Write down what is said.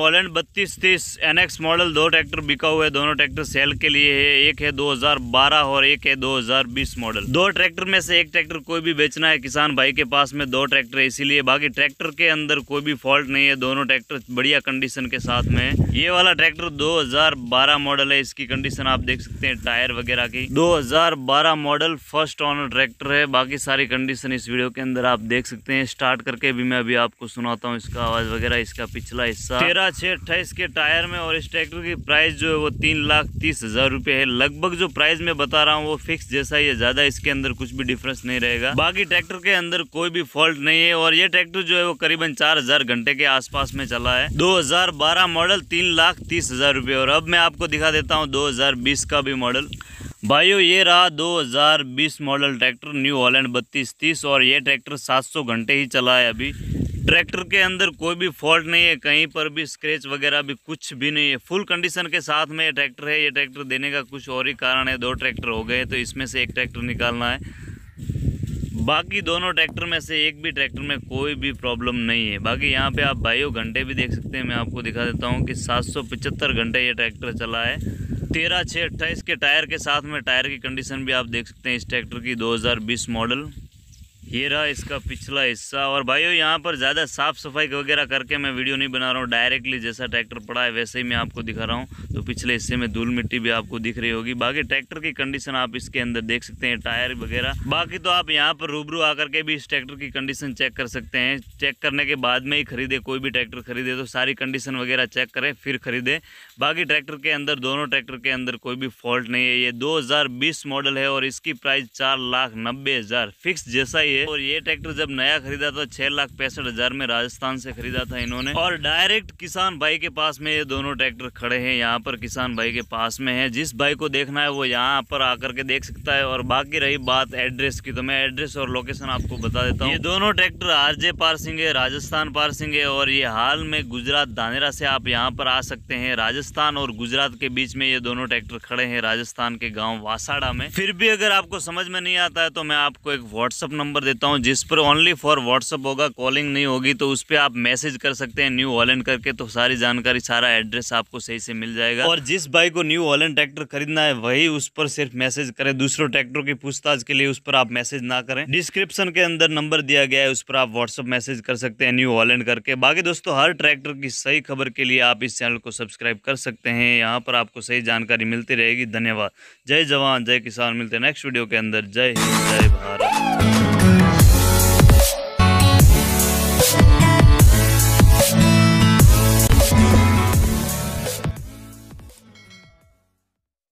Holland 3230 NX model दो tractor बिका हुआ है। दोनों ट्रैक्टर सेल के लिए है। एक है 2012 और एक है 2020 मॉडल। दो ट्रैक्टर में से एक ट्रैक्टर कोई भी बेचना है किसान भाई के पास में दो ट्रैक्टर है, इसीलिए बाकी ट्रैक्टर के अंदर कोई भी फॉल्ट नहीं है। दोनों ट्रैक्टर बढ़िया कंडीशन के साथ में है। ये वाला ट्रैक्टर 2012 मॉडल है। इसकी कंडीशन आप देख सकते हैं टायर वगैरह की। 2012 मॉडल फर्स्ट ऑनर ट्रैक्टर है। बाकी सारी कंडीशन इस वीडियो के अंदर आप देख सकते हैं। स्टार्ट करके भी मैं अभी आपको सुनाता हूँ इसका आवाज वगैरह। इसका पिछला हिस्सा 13/6/28 के टायर में, और इस ट्रैक्टर की प्राइस जो है वो 3,30,000 रुपए है। लगभग जो प्राइस मैं बता रहा हूँ वो फिक्स जैसा ही है, ज्यादा इसके अंदर कुछ भी डिफरेंस नहीं रहेगा। बाकी ट्रैक्टर के अंदर कोई भी फॉल्ट नहीं है, और ये ट्रैक्टर जो है वो करीबन 4,000 घंटे के आसपास में चला है। 2012 मॉडल 3,30,000 रुपए। और अब मैं आपको दिखा देता हूँ 2020 का भी मॉडल। भाइयों ये रहा 2020 मॉडल ट्रैक्टर न्यू हॉलैंड 3230, और ये ट्रैक्टर 700 घंटे ही चला है अभी। ट्रैक्टर के अंदर कोई भी फॉल्ट नहीं है, कहीं पर भी स्क्रैच वगैरह भी कुछ भी नहीं है। फुल कंडीशन के साथ में ये ट्रैक्टर है। ये ट्रैक्टर देने का कुछ और ही कारण है। दो ट्रैक्टर हो गए तो इसमें से एक ट्रैक्टर निकालना है। बाकी दोनों ट्रैक्टर में से एक भी ट्रैक्टर में कोई भी प्रॉब्लम नहीं है। बाकी यहाँ पे आप भाइयों घंटे भी देख सकते हैं। मैं आपको दिखा देता हूँ कि 775 घंटे ये ट्रैक्टर चला है। 13/6/28 के टायर के साथ में टायर की कंडीशन भी आप देख सकते हैं इस ट्रैक्टर की। 2020 मॉडल। ये रहा इसका पिछला हिस्सा। और भाइयों यहाँ पर ज़्यादा साफ़ सफाई वगैरह करके मैं वीडियो नहीं बना रहा हूँ, डायरेक्टली जैसा ट्रैक्टर पड़ा है वैसे ही मैं आपको दिखा रहा हूँ। तो पिछले हिस्से में धूल मिट्टी भी आपको दिख रही होगी। बाकी ट्रैक्टर की कंडीशन आप इसके अंदर देख सकते हैं, टायर वगैरह। बाकी तो आप यहाँ पर रूबरू आकर के भी इस ट्रैक्टर की कंडीशन चेक कर सकते हैं। चेक करने के बाद में ही खरीदे, कोई भी ट्रैक्टर खरीदे तो सारी कंडीशन वगैरह चेक करें फिर खरीदे। बाकी ट्रैक्टर के अंदर, दोनों ट्रैक्टर के अंदर कोई भी फॉल्ट नहीं है। ये 2020 मॉडल है, और इसकी प्राइस 4,90,000 फिक्स जैसा ही है। और ये ट्रैक्टर जब नया खरीदा था 6,65,000 में राजस्थान से खरीदा था इन्होंने, और डायरेक्ट किसान भाई के पास में ये दोनों ट्रैक्टर खड़े हैं। यहाँ पर किसान भाई के पास में है। जिस भाई को देखना है वो यहाँ पर आकर के देख सकता है। और बाकी रही बात एड्रेस की, तो मैं एड्रेस और लोकेशन आपको बता देता हूँ। ये दोनों ट्रैक्टर आरजे पार्सिंग है, राजस्थान पार्सिंग है। और ये हाल में गुजरात धानेरा से आप यहाँ पर आ सकते हैं। राजस्थान और गुजरात के बीच में ये दोनों ट्रैक्टर खड़े हैं, राजस्थान के गाँव वासाड़ा में। फिर भी अगर आपको समझ में नहीं आता है तो मैं आपको एक व्हाट्सअप नंबर देता हूं, जिस पर ओनली फॉर व्हाट्सअप होगा, कॉलिंग नहीं होगी। तो उस पर आप मैसेज कर सकते हैं न्यू हॉलैंड करके, तो सारी जानकारी, सारा एड्रेस आपको सही से मिल जाएगा। और जिस भाई को न्यू हॉलैंड ट्रैक्टर खरीदना है वही उस पर सिर्फ मैसेज करें। दूसरों ट्रैक्टरों की पूछताछ के लिए उस पर आप मैसेज ना करें। डिस्क्रिप्शन के अंदर नंबर दिया गया है, उस पर आप व्हाट्सअप मैसेज कर सकते हैं न्यू हॉलैंड करके। बाकी दोस्तों हर ट्रैक्टर की सही खबर के लिए आप इस चैनल को सब्सक्राइब कर सकते हैं। यहाँ पर आपको सही जानकारी मिलती रहेगी। धन्यवाद। जय जवान जय किसान। मिलते हैं नेक्स्ट वीडियो के अंदर। जय हिंद जय भारत।